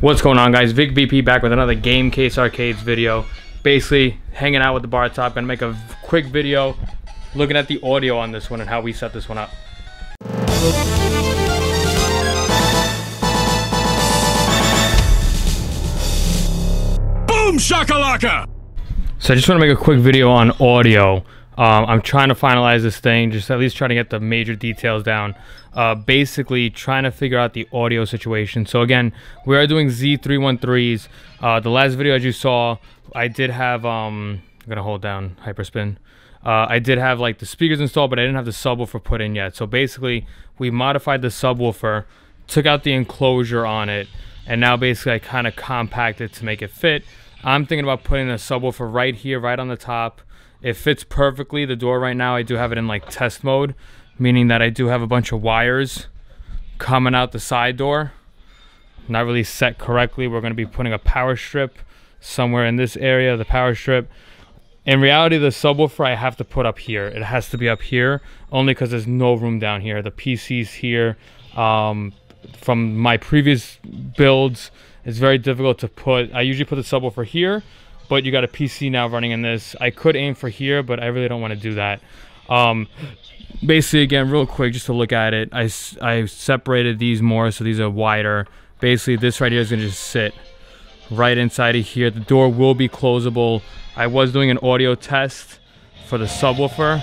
What's going on, guys? Vic VP back with another Game Case Arcades video. Basically, hanging out with the bar top and make a quick video looking at the audio on this one and how we set this one up. Boom shakalaka! So I just want to make a quick video on audio. I'm trying to finalize this thing, just at least trying to get the major details down. Basically trying to figure out the audio situation. So again, we are doing Z313s. The last video, as you saw, I did have, I'm going to hold down HyperSpin. I did have like the speakers installed, but I didn't have the subwoofer put in yet. So basically we modified the subwoofer, took out the enclosure on it, and now basically I kind of compacted to make it fit. I'm thinking about putting a subwoofer right here, right on the top. It fits perfectly. The door right now, I do have it in like test mode, meaning that I do have a bunch of wires coming out the side door. Not really set correctly. We're going to be putting a power strip somewhere in this area, the power strip. In reality, the subwoofer I have to put up here. It has to be up here only because there's no room down here. The PC's here. From my previous builds, it's very difficult to put. I usually put the subwoofer here, but you got a PC now running in this. I could aim for here, but I really don't want to do that. Basically, again, real quick, just to look at it, I separated these more, so these are wider. Basically, this right here is gonna just sit right inside of here. The door will be closable. I was doing an audio test for the subwoofer.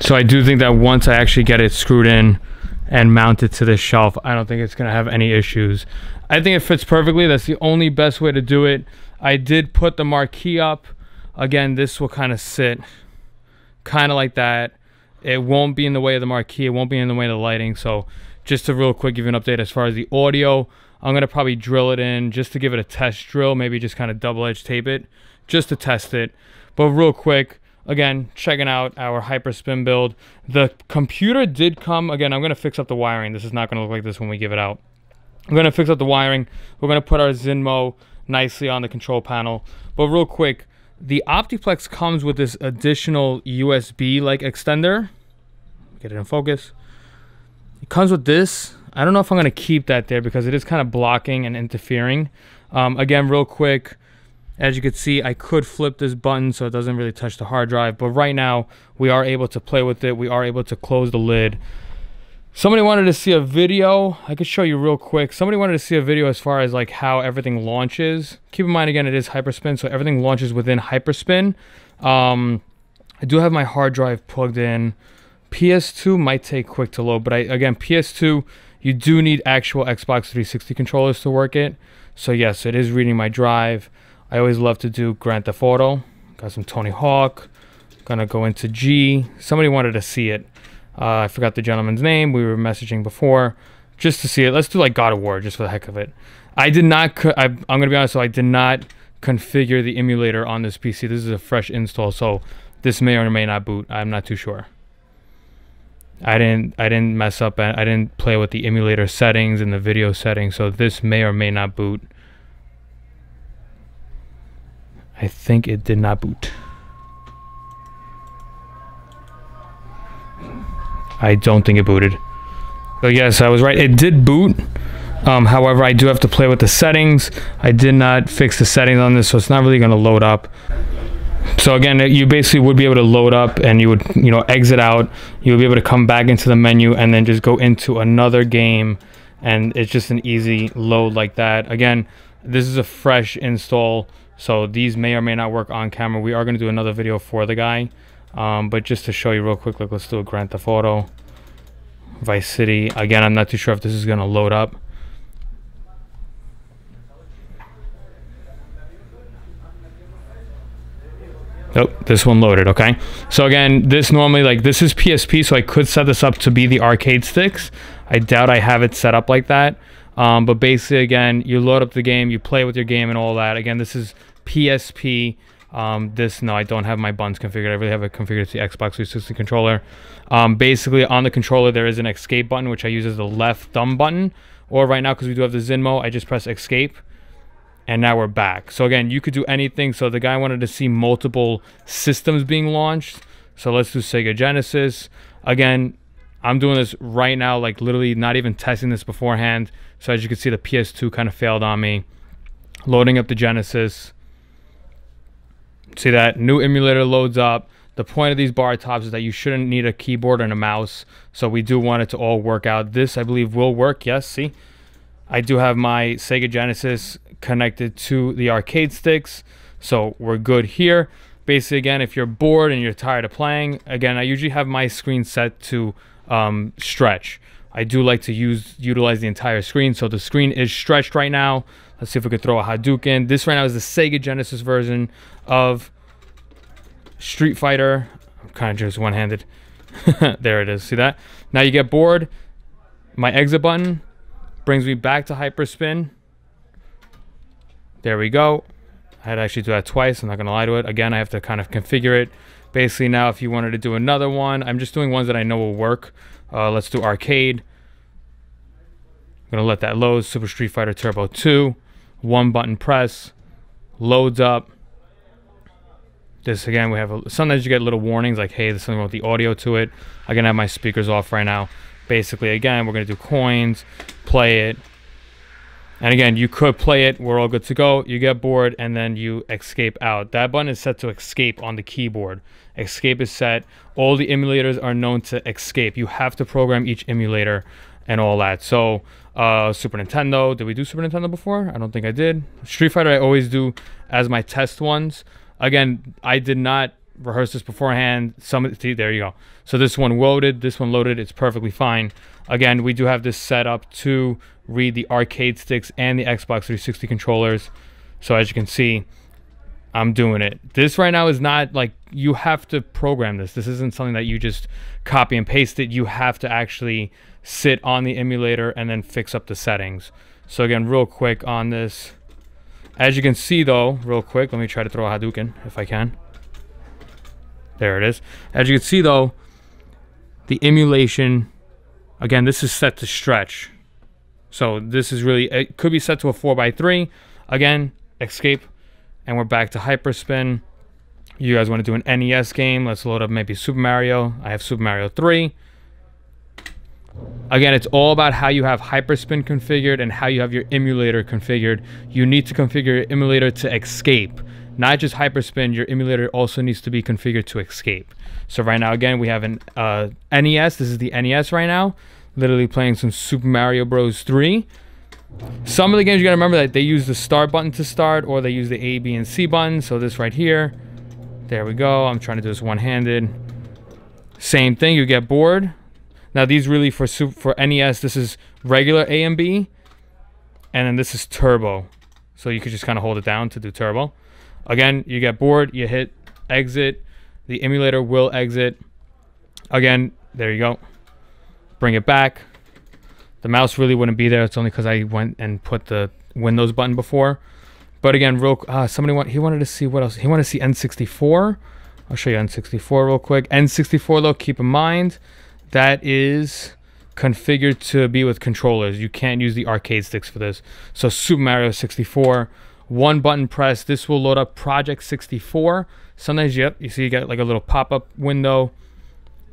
So I do think that once I actually get it screwed in and mounted to this shelf, I don't think it's going to have any issues. I think it fits perfectly. That's the only best way to do it. I did put the marquee up. Again, this will kind of sit kind of like that. It won't be in the way of the marquee. It won't be in the way of the lighting. So just to real quick give you an update as far as the audio, I'm going to probably drill it in just to give it a test drill. Maybe just kind of double-edged tape it just to test it. But real quick, again, checking out our HyperSpin build. The computer did come. Again, I'm going to fix up the wiring. This is not going to look like this when we give it out. I'm going to fix up the wiring. We're going to put our Zinmo nicely on the control panel. But real quick, the Optiplex comes with this additional USB-like extender. Get it in focus. It comes with this. I don't know if I'm going to keep that there because it is kind of blocking and interfering. Again, real quick, as you can see, I could flip this button so it doesn't really touch the hard drive. But right now, we are able to play with it. We are able to close the lid. Somebody wanted to see a video. I could show you real quick. Somebody wanted to see a video as far as like how everything launches. Keep in mind, again, it is HyperSpin, so everything launches within HyperSpin. I do have my hard drive plugged in. PS2 might take quick to load, but again, PS2, you do need actual Xbox 360 controllers to work it. So yes, it is reading my drive. I always love to do Grand Theft Auto. Got some Tony Hawk. Gonna go into G. Somebody wanted to see it. I forgot the gentleman's name. We were messaging before just to see it. Let's do like God of War just for the heck of it. I did not, I'm gonna be honest, so I did not configure the emulator on this PC. This is a fresh install, so this may or may not boot. I'm not too sure. I didn't mess up. I didn't play with the emulator settings and the video settings, so this may or may not boot. I think it did not boot. I don't think it booted. So yes, I was right. It did boot. However, I do have to play with the settings. I did not fix the settings on this, so it's not really going to load up. So again, you basically would be able to load up and you would, you know, exit out. You would be able to come back into the menu and then just go into another game. And it's just an easy load like that. Again, this is a fresh install. So these may or may not work on camera. We are going to do another video for the guy. But just to show you real quick, look, let's do a Grand Theft Auto, Vice City. Again, I'm not too sure if this is going to load up. Nope, this one loaded, okay? So again, this normally, like, this is PSP, so I could set this up to be the arcade sticks. I doubt I have it set up like that. But basically, again, you load up the game, you play with your game and all that. Again, this is PSP. No, I don't have my buttons configured. I really have it configured to the Xbox 360 controller. Basically, on the controller, there is an escape button, which I use as the left thumb button, Or right now, because we do have the Zinmo, I just press escape. And now we're back. So again, you could do anything. So the guy wanted to see multiple systems being launched. So let's do Sega Genesis. Again, I'm doing this right now, like literally not even testing this beforehand. So as you can see, the PS2 kind of failed on me. Loading up the Genesis. See that? New emulator loads up. The point of these bar tops is that you shouldn't need a keyboard and a mouse. So we do want it to all work out. This, I believe, will work. Yes, see? I do have my Sega Genesis connected to the arcade sticks, so we're good here. Basically, again, if you're bored and you're tired of playing, again, I usually have my screen set to stretch. I do like to utilize the entire screen, so the screen is stretched right now. Let's see if we could throw a Hadouken. This right now is the Sega Genesis version of Street Fighter. I'm kind of just one-handed. There it is. See that? Now you get bored. My exit button brings me back to HyperSpin. There we go. I had to actually do that twice. I'm not going to lie to it. Again, I have to kind of configure it. Basically, now if you wanted to do another one, I'm just doing ones that I know will work. Let's do arcade. I'm going to let that load. Super Street Fighter Turbo 2. One button press. Loads up. This, again, we have a, sometimes you get little warnings like, hey, there's something with the audio to it. I'm going to have my speakers off right now. Basically, again, we're going to do coins, play it. And again, you could play it. We're all good to go. You get bored, and then you escape out. That button is set to escape on the keyboard. Escape is set. All the emulators are known to escape. You have to program each emulator and all that. So, Super Nintendo. Did we do Super Nintendo before? I don't think I did. Street Fighter I always do as my test ones. Again, I did not rehearse this beforehand. See, there you go. So this one loaded. This one loaded. It's perfectly fine. Again, we do have this set up to read the arcade sticks and the Xbox 360 controllers. So as you can see, I'm doing it. This right now is not like, you have to program this. This isn't something that you just copy and paste it. You have to actually sit on the emulator and then fix up the settings. So again, real quick on this. As you can see though, real quick, let me try to throw a Hadouken if I can. There it is. As you can see though, the emulation, again, this is set to stretch. So this is really, it could be set to a 4x3. Again, escape, and we're back to HyperSpin. You guys want to do an NES game? Let's load up maybe Super Mario. I have Super Mario 3. Again, it's all about how you have HyperSpin configured and how you have your emulator configured. You need to configure your emulator to escape. Not just HyperSpin, your emulator also needs to be configured to escape. So right now, again, we have an NES. This is the NES right now. Literally playing some Super Mario Bros 3. Some of the games you gotta remember that they use the start button to start, or they use the A, B, and C button. So this right here, there we go. I'm trying to do this one-handed. Same thing, you get bored. Now these really for NES, this is regular A and B, and then this is turbo. So you could just kind of hold it down to do turbo. Again, you get bored, you hit exit, the emulator will exit. Again, there you go. Bring it back. The mouse really wouldn't be there. It's only because I went and put the Windows button before. But again, real he wanted to see what else. He wanted to see N64. I'll show you N64 real quick. N64 though, keep in mind, that is configured to be with controllers. You can't use the arcade sticks for this. So Super Mario 64, one button press. This will load up Project 64. Sometimes, yep, you see you get like a little pop-up window.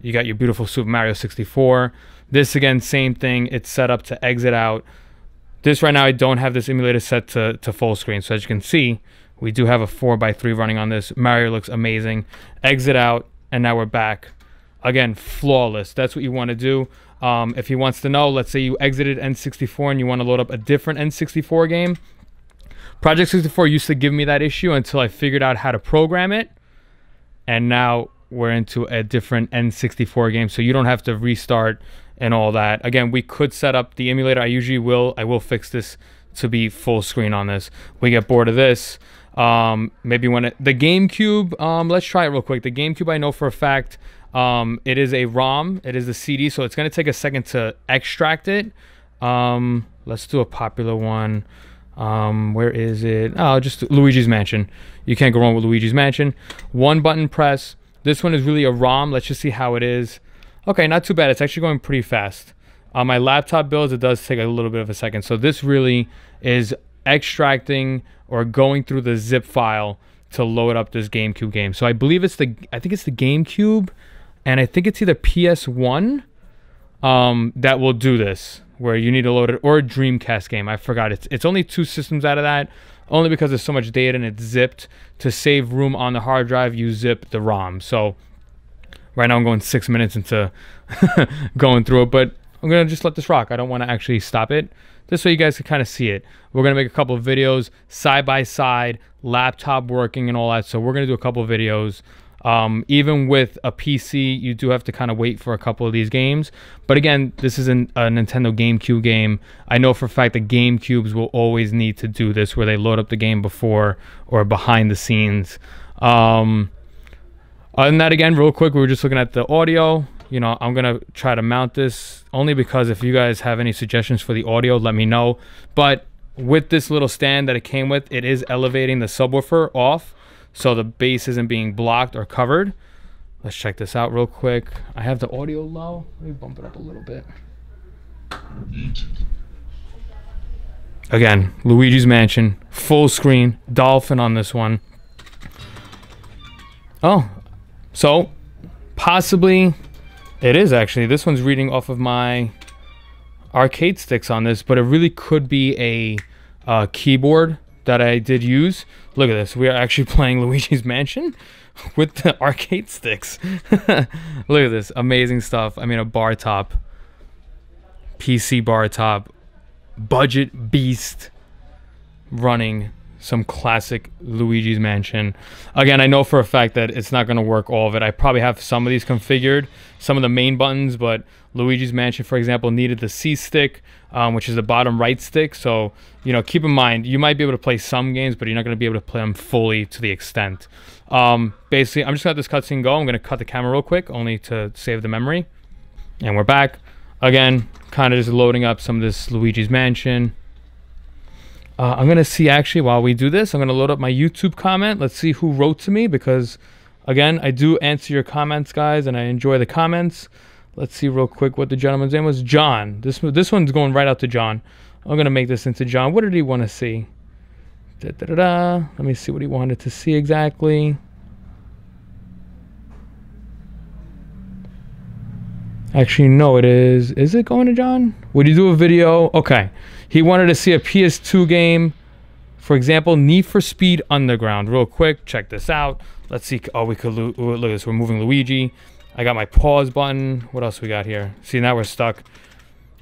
You got your beautiful Super Mario 64. This, again, same thing. It's set up to exit out. This right now, I don't have this emulator set to full screen. So as you can see, we do have a 4x3 running on this. Mario looks amazing. Exit out, and now we're back. Again, flawless. That's what you want to do. If he wants to know, let's say you exited N64 and you want to load up a different N64 game. Project 64 used to give me that issue until I figured out how to program it. And now we're into a different N64 game, so you don't have to restart and all that. Again, we could set up the emulator. I will fix this to be full screen on this. We get bored of this. Maybe when the GameCube, let's try it real quick. The GameCube, I know for a fact, it is a ROM. It is the CD, so it's going to take a second to extract it. Let's do a popular one. Where is it? Oh, just Luigi's Mansion. You can't go wrong with Luigi's Mansion. One button press. This one is really a ROM. Let's just see how it is. Okay, not too bad. It's actually going pretty fast. On my laptop builds, it does take a little bit of a second. So this really is extracting or going through the zip file to load up this GameCube game. So I believe it's the, I think it's the GameCube, and I think it's either PS1 that will do this, where you need to load it, or a Dreamcast game. I forgot. It's only two systems out of that, only because there's so much data and it's zipped. To save room on the hard drive, you zip the ROM. So right now I'm going 6 minutes into going through it, but I'm going to just let this rock. I don't want to actually stop it. This way you guys can kind of see it. We're going to make a couple of videos side by side, laptop working and all that. So we're going to do a couple of videos. Even with a PC, you do have to kind of wait for a couple of these games. But again, this is a Nintendo GameCube game. I know for a fact that GameCubes will always need to do this, where they load up the game before or behind the scenes. Other than that, again, real quick, we were just looking at the audio. You know, I'm going to try to mount this only because if you guys have any suggestions for the audio, let me know. But with this little stand that it came with, it is elevating the subwoofer off, so the bass isn't being blocked or covered. Let's check this out real quick. I have the audio low. Let me bump it up a little bit. Again, Luigi's Mansion, full screen, Dolphin on this one. Oh, so possibly... It is actually. This one's reading off of my arcade sticks on this, but it really could be a keyboard that I did use. Look at this. We are actually playing Luigi's Mansion with the arcade sticks. Look at this. Amazing stuff. I mean, a bar top. PC bar top. Budget beast. Running some classic Luigi's Mansion. Again, I know for a fact that it's not going to work all of it. I probably have some of these configured, some of the main buttons, but Luigi's Mansion, for example, needed the C stick, which is the bottom right stick. So, you know, keep in mind, you might be able to play some games, but you're not going to be able to play them fully to the extent. Basically, I'm just going to let this cutscene go. I'm going to cut the camera real quick, only to save the memory. And we're back. Again, kind of just loading up some of this Luigi's Mansion. I'm going to see, actually, while we do this, I'm going to load up my YouTube comment. Let's see who wrote to me, because, again, I do answer your comments, guys, and I enjoy the comments. Let's see real quick what the gentleman's name was. John. This one's going right out to John. I'm going to make this into John. What did he want to see? Let me see what he wanted to see exactly. Actually, no, it is. Is it going to John? Would you do a video? Okay. He wanted to see a PS2 game, for example, Need for Speed Underground. Real quick, check this out. Let's see. Oh, we could look at this. We're moving Luigi. I got my pause button. What else we got here? See, now we're stuck.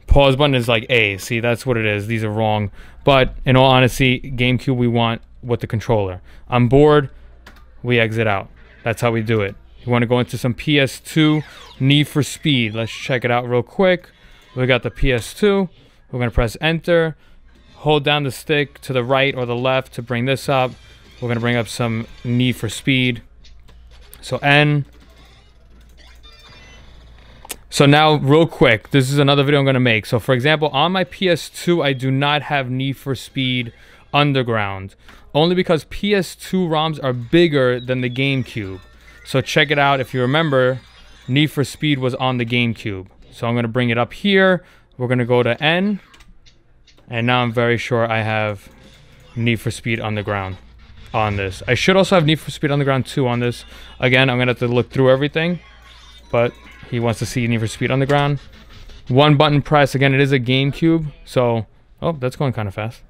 Pause button is like A. See, that's what it is. These are wrong. But in all honesty, GameCube, we want with the controller. I'm bored. We exit out. That's how we do it. You want to go into some PS2 Need for Speed. Let's check it out real quick. We got the PS2. We're going to press enter, hold down the stick to the right or the left to bring this up. We're going to bring up some Need for Speed. So N. So now real quick, this is another video I'm going to make. So for example, on my PS2, I do not have Need for Speed Underground, only because PS2 ROMs are bigger than the GameCube. So check it out. If you remember, Need for Speed was on the GameCube. So I'm going to bring it up here. We're going to go to N, and now I'm very sure I have Need for Speed Underground on this. I should also have Need for Speed Underground 2 on this. Again, I'm going to have to look through everything, but he wants to see Need for Speed Underground. One button press. Again, it is a GameCube, so... Oh, that's going kind of fast.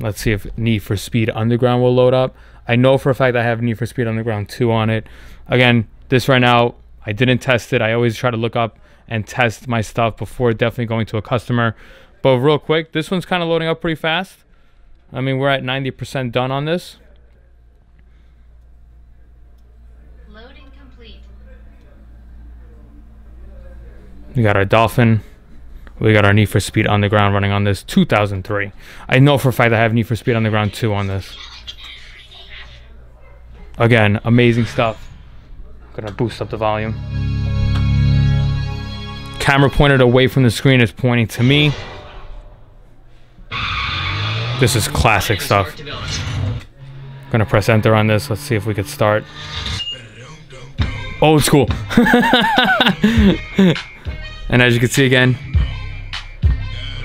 Let's see if Need for Speed Underground will load up. I know for a fact I have Need for Speed Underground 2 on it. Again, this right now, I didn't test it. I always try to look up and test my stuff before definitely going to a customer. But real quick, this one's kind of loading up pretty fast. I mean, we're at 90% done on this. Loading complete. We got our Dolphin. We got our Need for Speed Underground running on this. 2003. I know for a fact I have Need for Speed Underground 2 on this. Again, amazing stuff. I'm gonna boost up the volume. Camera pointed away from the screen is pointing to me. This is classic stuff. I'm gonna press enter on this. Let's see if we could start. Old school. And as you can see again,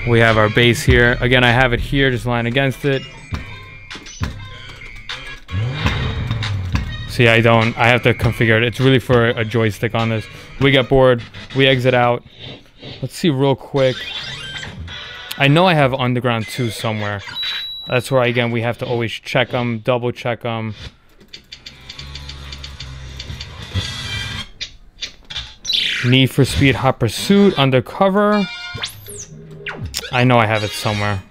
we have our base here. Again, I have it here, just lying against it. See, I have to configure it. It's really for a joystick on this. We get bored, we exit out. Let's see real quick. I know I have Underground 2 somewhere. That's where, again, we have to always check them, double check them. Need for Speed Hot Pursuit, Undercover. I know I have it somewhere.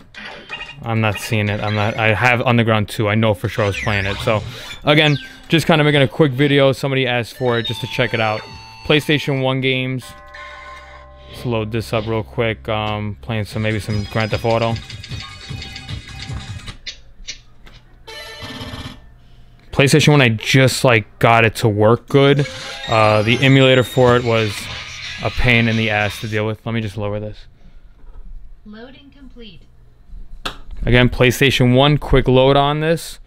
I'm not seeing it. I have Underground 2. I know for sure I was playing it. So, again, just kind of making a quick video. Somebody asked for it just to check it out. PlayStation 1 games. Let's load this up real quick. Playing maybe some Grand Theft Auto. PlayStation 1, I just got it to work good. The emulator for it was a pain in the ass to deal with. Let me just lower this. Loading complete. Again, PlayStation 1, quick load on this.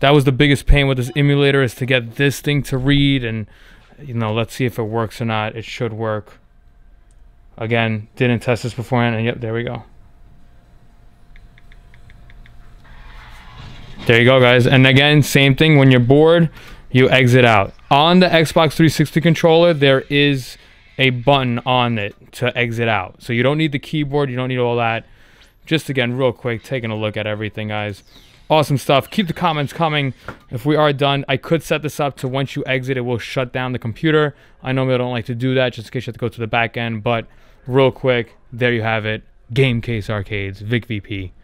That was the biggest pain with this emulator, is to get this thing to read, and let's see if it works or not. It should work. Again, didn't test this beforehand, and yep, there we go. There you go, guys. And again, same thing. When you're bored, you exit out. On the Xbox 360 controller, there is a button on it to exit out. So you don't need the keyboard. You don't need all that. Just again, real quick, taking a look at everything, guys. Awesome stuff. Keep the comments coming. If we are done, I could set this up to once you exit, it will shut down the computer. I normally don't like to do that just in case you have to go to the back end. But real quick, there you have it. Game Case Arcades, Vic VP.